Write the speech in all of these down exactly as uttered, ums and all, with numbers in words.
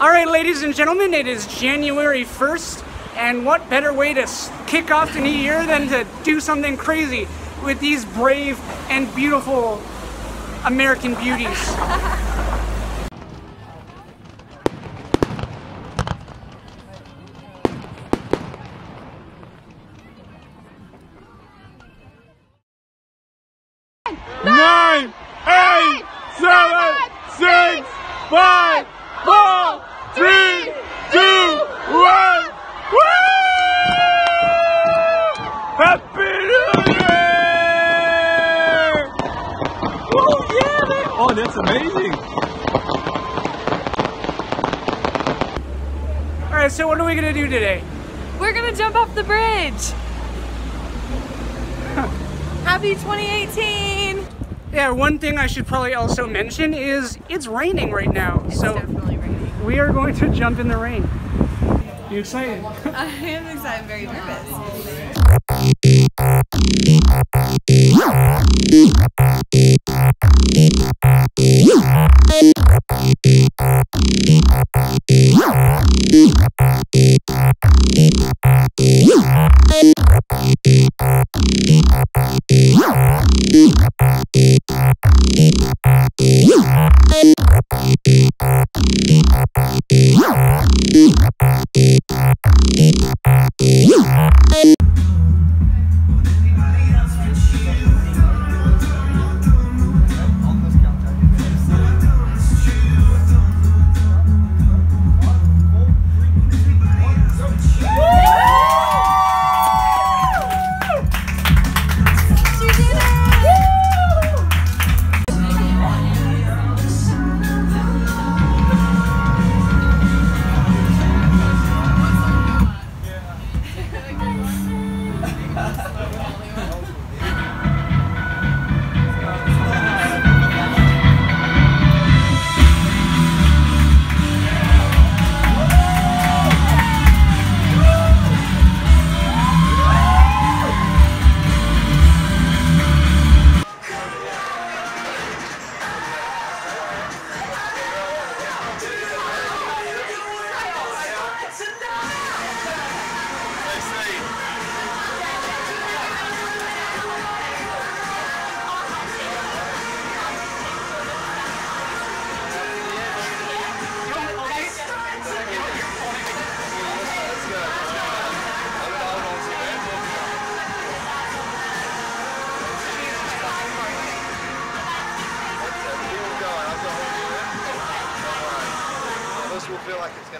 All right, ladies and gentlemen, it is January first, and what better way to kick off the new year than to do something crazy with these brave and beautiful American beauties. Nine, eight, seven, six, five, four, three, two, one. Woo! Happy New Year! Oh yeah, man! Oh, that's amazing. All right, so what are we gonna do today? We're gonna jump off the bridge. Happy twenty eighteen! Yeah, one thing I should probably also mention is it's raining right now. It's so definitely raining. We are going to jump in the rain. You excited? I am excited. I'm very like it's going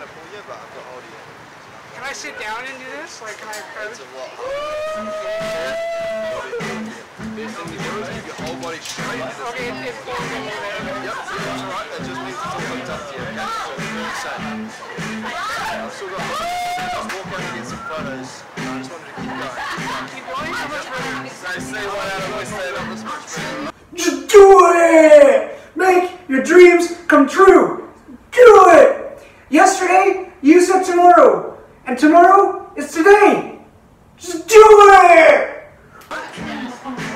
to pull you, but I've got hold of you. Can I sit down and do this? Like, can I approach? It's a lot harder. This thing you do is keep your whole body straight. Okay, it's going to be better. Yep, that's right. That just means it's all hooked up to you, okay? So it's the same. Okay, I've still got this. I'll walk over and get some photos. I just wanted to keep going. Keep going? How much better? So see why I always say that this much better. Just do it! Make your dreams come true! Do it! Yesterday, you said tomorrow, and tomorrow is today. Just do it! I'll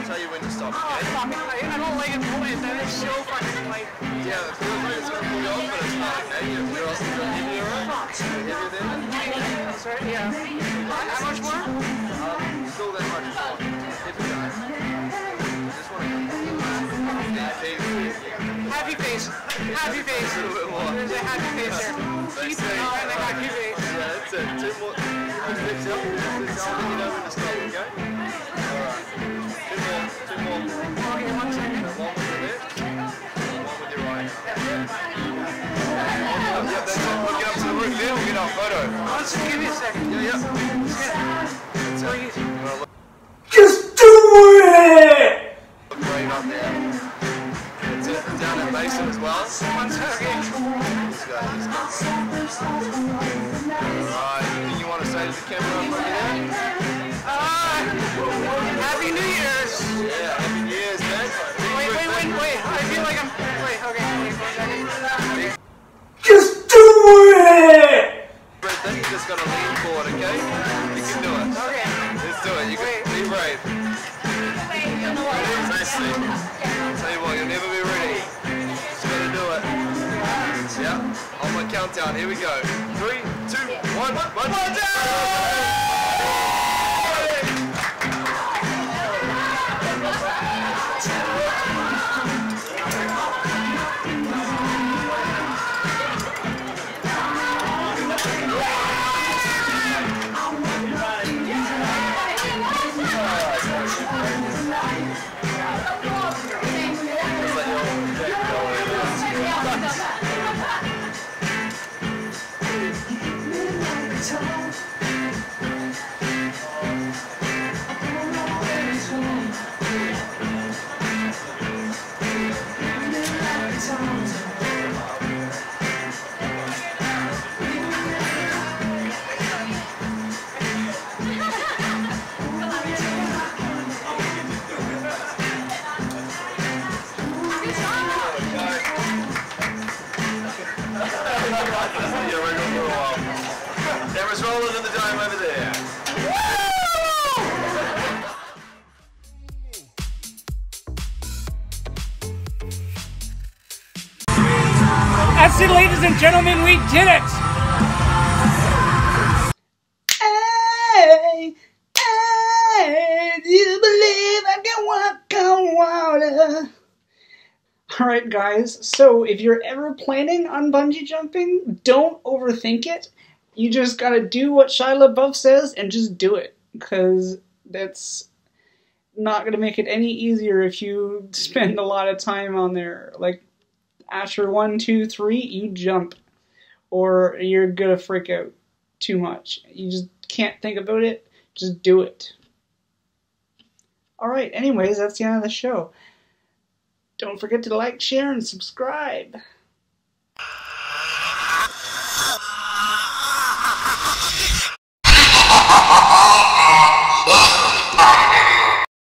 tell you when to stop. Oh, stop it. I don't like it for you, that is so fucking like... Yeah, the feeling like it's going to pull you off, but it's not negative. You're also going to hit me, right? Is it heavier than that? Sorry, yeah. How much more? Um, still that much more. Hit me, guys. I just want to... Happy face. Happy face. A little bit more. There's a happy face there. Keep an eye on the happy face. Yeah, that's it. Two more. Six up. Six up. You know when to stop, okay? Alright. Two more. Two more. Okay, one second. One with your left. One with your right. Yeah, that's it. We'll get up to the roof there. We'll get our photo. Let's give me a second. Yeah, yeah. Let's get it. It's all easy. Just do it! Look great up there. Down at Mason as well. Once again. Let's go. Alright, anything you want to say to the camera over here? Uh, Happy New Year's! Yeah, Happy New Year's, man. Wait, wait, wait, wait. I feel like I'm... Wait, okay. Wait, one second. Just do it! You just got to lean forward, okay? You can do it. Okay. Let's do it. You can wait. Be brave. Wait, you know what? I'll tell you what, you'll never be ready. Just gotta do it. Yeah. Oh my countdown. Here we go. Three, two, one, one, one, one, down! There was rolling in the dime over there. That's it, ladies and gentlemen, we did it! Hey, hey, do you believe I can walk on water? Alright guys, so if you're ever planning on bungee jumping, don't overthink it. You just gotta do what Shia LaBeouf says and just do it, because that's not gonna make it any easier if you spend a lot of time on there. Like, after one, two, three, you jump, or you're gonna freak out too much. You just can't think about it, just do it. Alright, anyways, that's the end of the show. Don't forget to like, share, and subscribe.